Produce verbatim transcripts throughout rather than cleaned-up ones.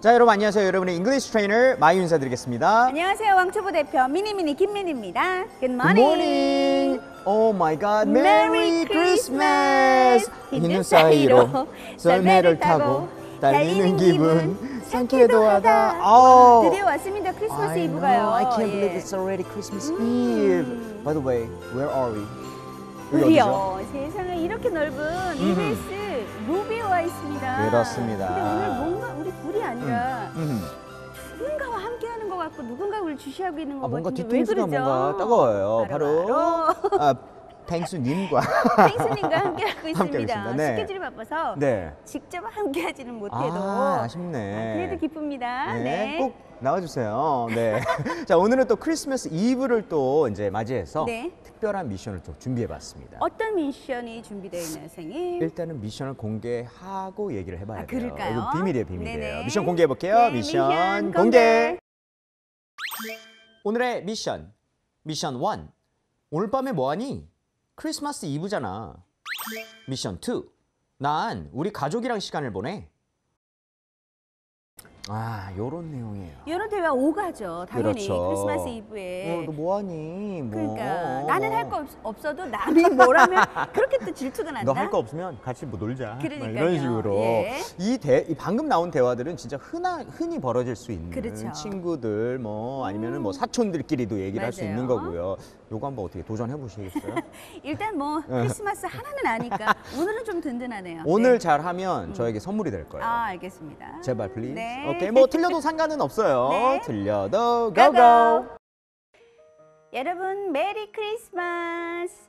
자, 여러분 안녕하세요. 여러분의 잉글리시 트레이너 마유 인사드리겠습니다. 안녕하세요. 왕초보 대표 미니미니 김민희입니다. Good morning. Good morning. Oh my god. Merry Christmas. 있는 사이로 썰매를 타고 달리는 기분 상쾌도 하다. 아, 드디어 왔습니다. 크리스마스 이브가요. I can't believe it's already Christmas Eve. By the way, where are we? 우리요. 세상에 이렇게 넓은 이베스 루비와 있습니다. 그렇습니다. 근데 오늘 뭔가 우리 둘이 아니라 음, 음. 누군가와 함께하는 것 같고 누군가 우리 주시하고 있는 것 아, 같은데 왜 그러죠? 뭔가 따가워요. 바로, 바로, 바로. 아, 펭수님과 펭수님과 함께하고 있습니다. 네. 스케줄이 바빠서 네. 직접 함께하지는 못해도 아, 아쉽네. 아, 그래도 기쁩니다. 네. 네. 꼭 나와주세요. 네. 자, 오늘은 또 크리스마스 이브를 또 이제 맞이해서 네. 특별한 미션을 또 준비해봤습니다. 어떤 미션이 준비되어 있나요, 선생님? 일단은 미션을 공개하고 얘기를 해봐야 아, 돼요. 그럴까요? 이건 비밀이에요, 비밀이에요. 네네. 미션 공개해볼게요. 네, 미션, 미션 공개. 공개! 오늘의 미션, 미션 일. 오늘 밤에 뭐하니? 크리스마스 이브잖아. 미션 이. 난 우리 가족이랑 시간을 보내. 아, 요런 내용이에요. 요런 대화 오가죠. 당연히 그렇죠. 크리스마스 이브에. 어, 너 뭐하니? 뭐. 그러니까 나는 할 거 없어도 남이 뭐라면 그렇게 또 질투가 난다. 너 할 거 없으면 같이 뭐 놀자. 그러니까요. 이런 식으로. 예. 이 대, 이 방금 나온 대화들은 진짜 흔하, 흔히 벌어질 수 있는 그렇죠. 친구들 뭐 아니면은 뭐 사촌들끼리도 얘기를 할 수 있는 거고요. 요거 한번 어떻게 도전해 보시겠어요? 일단 뭐 크리스마스 하나는 아니까 오늘은 좀 든든하네요. 오늘 네. 잘하면 음. 저에게 선물이 될 거예요. 아, 알겠습니다. 제발 플리즈. 네. 오케이, 뭐 틀려도 상관은 없어요. 네. 틀려도 고고! 여러분 메리 크리스마스!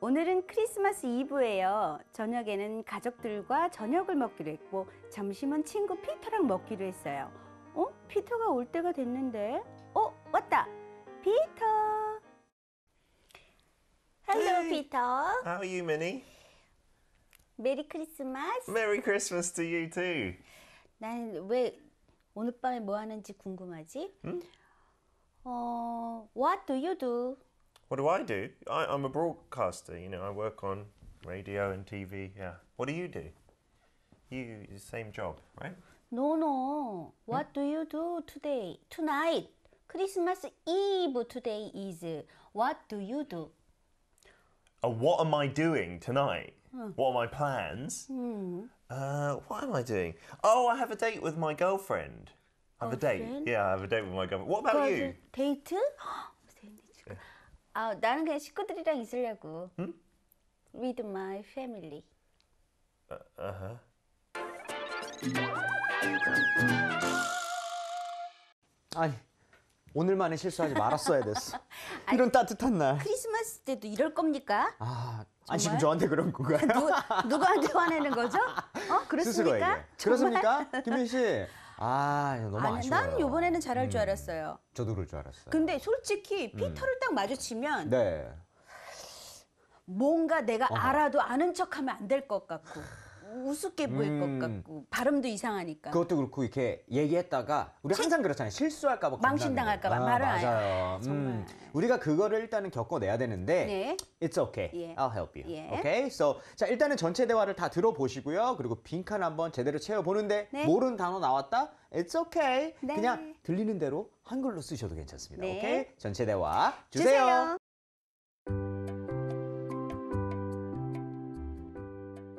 오늘은 크리스마스 이브예요. 저녁에는 가족들과 저녁을 먹기로 했고 점심은 친구 피터랑 먹기로 했어요. 어? 피터가 올 때가 됐는데? 어? 왔다! 피터! Hello, hey. Peter. How are you, Minnie? Merry Christmas. Merry Christmas to you too. 난 왜 오늘 밤에 뭐 하는지 궁금하지? Hmm? 어, what do you do? What do I do? I, I'm a broadcaster. You know, I work on radio and T V. Yeah. What do you do? You the same job, right? No, no. What hmm? do you do today? Tonight, Christmas Eve. Today is what do you do? Uh, what am I doing tonight? Mm. What are my plans? Mm. Uh, what am I doing? Oh, I have a date with my girlfriend. I have girlfriend? a date. Yeah, I have a date with my girlfriend. What about you? 데이트? 아, 나는 그냥 식구들이랑 있으려고. Hmm? With my family. Uh, uh-huh. 아니. 오늘만에 실수하지 말았어야 됐어. 이런 아니, 따뜻한 날. 크리스마스 때도 이럴 겁니까? 아, 아니 지금 저한테 그런 건가요? 누, 누구한테 화내는 거죠? 어? 그렇습니까? 그렇습니까? 김민 씨. 아, 너무 아니, 아쉬워요. 난 이번에는 잘할 음, 줄 알았어요. 저도 그럴 줄 알았어요. 근데 솔직히 피터를 음. 딱 마주치면 네. 뭔가 내가 어허. 알아도 아는 척하면 안 될 것 같고. 우습게 보일 음. 것 같고 발음도 이상하니까 그것도 그렇고 이렇게 얘기했다가 우리 항상 그렇잖아요. 실수할까 봐 망신당할까 봐 아, 말을 안 해요. 음. 우리가 그거를 일단은 겪어내야 되는데 네. It's okay. 예. I'll help you. 예. Okay? So, 자, 일단은 전체 대화를 다 들어보시고요. 그리고 빈칸 한번 제대로 채워보는데 네. 모르는 단어 나왔다? It's okay. 네. 그냥 들리는 대로 한글로 쓰셔도 괜찮습니다. 네. 오케이? 전체 대화 주세요. 주세요.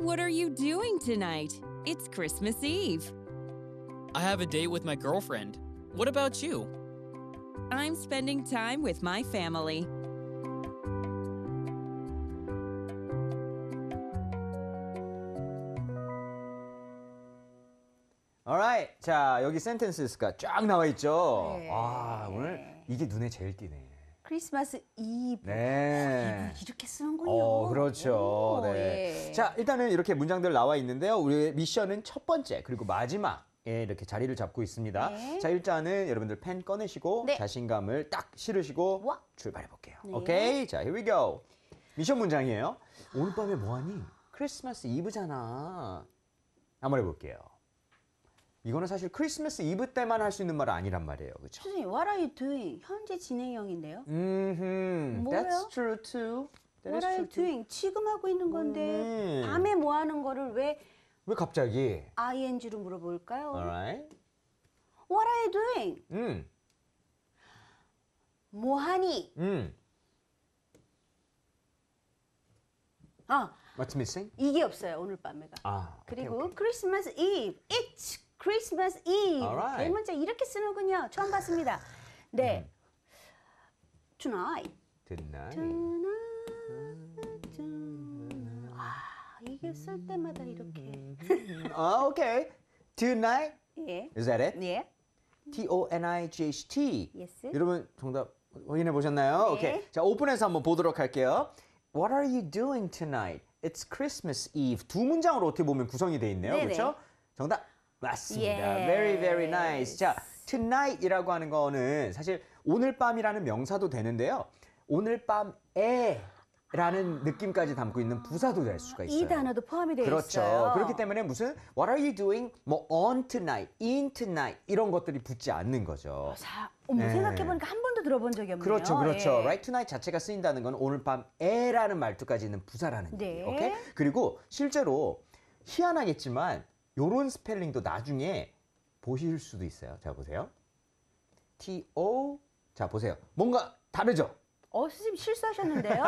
What are you doing tonight? It's Christmas Eve. I have a date with my girlfriend. What about you? I'm spending time with my family. Alright, 자 여기 sentences가 쫙 나와 있죠. 네. 아 오늘 이게 눈에 제일 띄네. 크리스마스 이브. 네. 이브 이렇게 쓰는군요. 어, 그렇죠. 오, 네. 예. 자, 일단은 이렇게 문장들 나와 있는데요. 우리 미션은 첫 번째 그리고 마지막에 이렇게 자리를 잡고 있습니다. 네. 자, 일단은 여러분들 펜 꺼내시고 네. 자신감을 딱 실으시고 와. 출발해 볼게요. 네. 오케이. 자, here we go. 미션 문장이에요. 오늘 밤에 뭐 하니? 크리스마스 이브잖아. 한번 해 볼게요. 이거는 사실 크리스마스 이브 때만 할 수 있는 말 아니란 말이에요. 그렇죠? 선생님, what are you doing? 현재 진행형인데요. 음. 뭐예요? That's true too. That what are you doing? 지금 하고 있는 건데 음. 밤에 뭐 하는 거를 왜 왜 갑자기 아이엔지로 물어볼까요? Alright. What are you doing? 음. 뭐하니? 음. 아, What's missing? 이게 없어요, 오늘 밤에가. 아, 그리고 오케이, 오케이. Christmas Eve, It's Christmas Eve. Alright. 대문자 이렇게 쓰는군요. 처음 봤습니다. 네. 음. Tonight. Tonight. Tonight. Tonight. 아, 이게 쓸 때마다 이렇게. 아, 오케이. Tonight. 예. Is that it? 예. T-O-N-I-G-H-T. Yes. 여러분 정답 확인해 보셨나요? 네. 오케이. 자, 오픈해서 한번 보도록 할게요. What are you doing tonight? It's Christmas Eve. 두 문장으로 어떻게 보면 구성이 돼 있네요. 네네. 그렇죠? 정답 맞습니다. Yes. Very, very nice. 자, tonight이라고 하는 거는 사실 오늘 밤이라는 명사도 되는데요. 오늘 밤에 라는 느낌까지 담고 있는 부사도 될 수가 있어요. 이 단어도 포함이 되어 그렇죠. 있어요. 그렇죠. 그렇기 때문에 무슨 What are you doing? 뭐 on tonight, in tonight 이런 것들이 붙지 않는 거죠. 자, 어머, 네. 생각해보니까 한 번도 들어본 적이 없네요. 그렇죠. 그렇죠. 예. Right tonight 자체가 쓰인다는 건 오늘 밤에라는 말투까지 있는 부사라는 네. 얘기예요. 오케이? 그리고 실제로 희한하겠지만 요런 스펠링도 나중에 보실 수도 있어요. 자, 보세요. T-O 자, 보세요. 뭔가 다르죠? 어, 선생님 실수하셨는데요?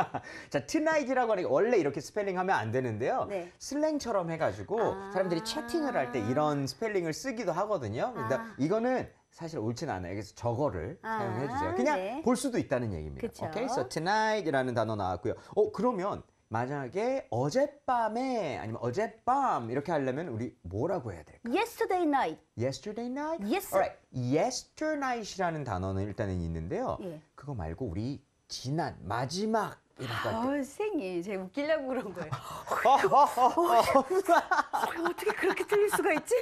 자, tonight이라고 하니까 원래 이렇게 스펠링하면 안 되는데요. 네. 슬랭처럼 해가지고 아 사람들이 채팅을 할 때 이런 스펠링을 쓰기도 하거든요. 근데 아 이거는 사실 옳진 않아요. 그래서 저거를 아 사용해 주세요. 그냥 네. 볼 수도 있다는 얘기입니다. 그쵸? 오케이, so tonight이라는 단어 나왔고요. 어, 그러면 만약에 어젯밤에 아니면 어젯밤 이렇게 하려면 우리 뭐라고 해야 될까요? Yesterday night. Yesterday night. Yes. Alright. Yesterday night이라는 단어는 일단은 있는데요. 예. 그거 말고 우리 지난, 마지막 이런 거 아, 선생님, 제가 웃기려고 그런 거예요. 어떻게 그렇게 틀릴 수가 있지?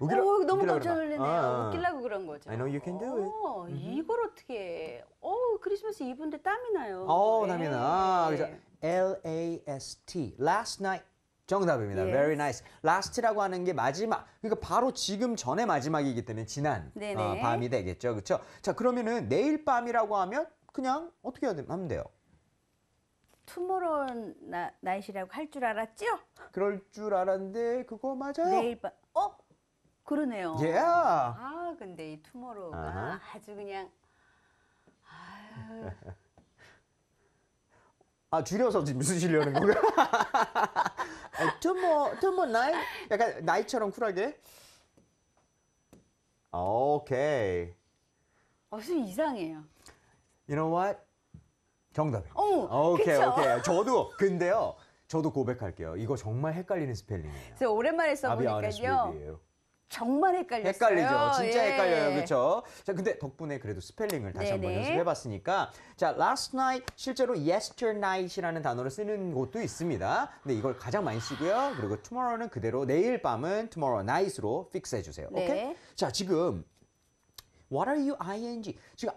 웃기라, 오, 너무 깜짝 놀랐네요. 아, 웃기려고 그런 거죠. I know you can do it. 오, mm -hmm. 이걸 어떻게 해? 오, 크리스마스 이브인데 땀이 나요. 오, 네. 땀이 나. 네. 그래서 L-A-S-T, last night. 정답입니다. Yes. Very nice. Last라고 하는 게 마지막. 그러니까 바로 지금 전에 마지막이기 때문에 지난 어, 밤이 되겠죠. 그렇죠? 자, 그러면은 내일 밤이라고 하면 그냥 어떻게 하면 돼요? 투모로우 나잇이라고 할 줄 알았지요? 그럴 줄 알았는데 그거 맞아요? 내일 밤. 어? 그러네요. 예. Yeah. 아, 근데 이 투모로우가 uh-huh. 아주 그냥 아유. 아, 줄여서 지금 쓰시려는 건가? 투모 투모 나잇? 약간 나잇처럼 쿨하게. 오케이. 어, 좀 이상해요. You know what? 정답이에요. 오, 오케이, 그쵸? 오케이. 저도, 근데요. 저도 고백할게요. 이거 정말 헷갈리는 스펠링이에요. 제가 오랜만에 써보니까요. 정말 헷갈렸어요. 헷갈리죠. 진짜 예. 헷갈려요. 그렇죠? 자, 근데 덕분에 그래도 스펠링을 다시 네네. 한번 연습해봤으니까 자, last night, 실제로 yesterday night이라는 단어를 쓰는 곳도 있습니다. 근데 이걸 가장 많이 쓰고요. 그리고 tomorrow는 그대로, 내일 밤은 tomorrow night으로 픽스해주세요. 네. 오케이? 자, 지금 what are you ing? 지금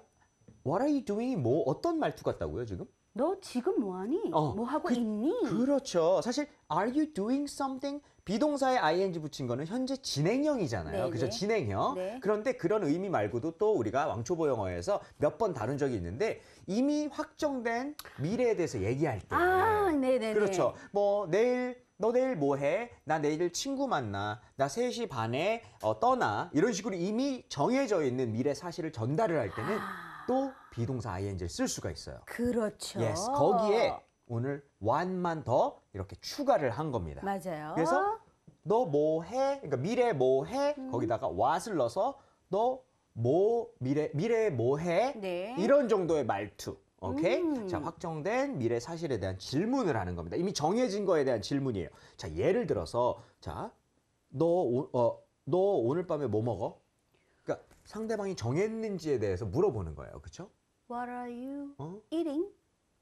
What are you doing? 뭐 어떤 말투 같다고요, 지금? 너 지금 뭐하니? 어, 뭐 하고 그, 있니? 그렇죠. 사실 are you doing something? 비동사에 ing 붙인 거는 현재 진행형이잖아요. 그죠? 진행형. 네. 그런데 그런 의미 말고도 또 우리가 왕초보 영어에서 몇 번 다룬 적이 있는데 이미 확정된 미래에 대해서 얘기할 때. 아, 네네. 그렇죠. 뭐 내일 너 내일 뭐 해? 나 내일 친구 만나. 나 세 시 반에 어, 떠나. 이런 식으로 이미 정해져 있는 미래 사실을 전달을 할 때는 아. 또 비동사 ing를 쓸 수가 있어요. 그렇죠. Yes, 거기에 오늘 one만 더 이렇게 추가를 한 겁니다. 맞아요. 그래서 너 뭐 해? 그러니까 미래 뭐 해? 음. 거기다가 what을 넣어서 너 뭐 미래 미래 뭐 해? 네. 이런 정도의 말투. 오케이? 음. 자, 확정된 미래 사실에 대한 질문을 하는 겁니다. 이미 정해진 거에 대한 질문이에요. 자, 예를 들어서 자, 너 어 너 오늘 밤에 뭐 먹어? 상대방이 정했는지에 대해서 물어보는 거예요. 그렇죠? What are you 어? eating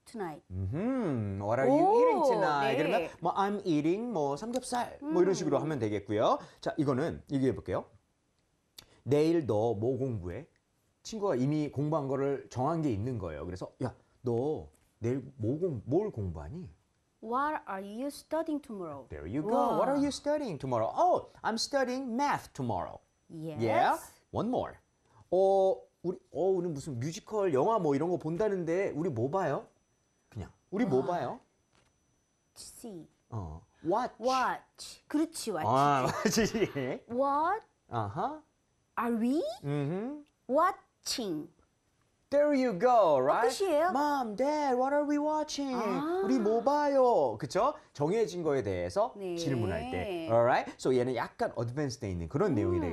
tonight? 음, What are 오, you eating tonight? 네. 그러면 뭐 I'm eating 뭐 삼겹살 음. 뭐 이런 식으로 하면 되겠고요. 자, 이거는 얘기해 볼게요. 내일 너 뭐 공부해? 친구가 이미 공부한 거를 정한 게 있는 거예요. 그래서 야, 너 내일 뭐 공, 뭘 공부하니? What are you studying tomorrow? There you go. Wow. What are you studying tomorrow? Oh, I'm studying math tomorrow. Yes. Yeah? One more. 어, 우리, 어, 오늘 무슨 뮤지컬, 영화 뭐 이런 거 본다는데 우리 뭐 봐요? 그냥. 우리 와. 뭐 봐요? See. 어. Watch. Watch. 그렇지, watch. 아, watch. What? 아하. Are we mm-hmm. watching? There you go, right? 어, Mom, Dad, what are we watching? 아 우리 뭐 봐요? 그쵸? 정해진 거에 대해서 네. 질문할 때. Alright? So 얘는 약간 어드밴스돼 있는 그런 음. 내용이 되겠죠.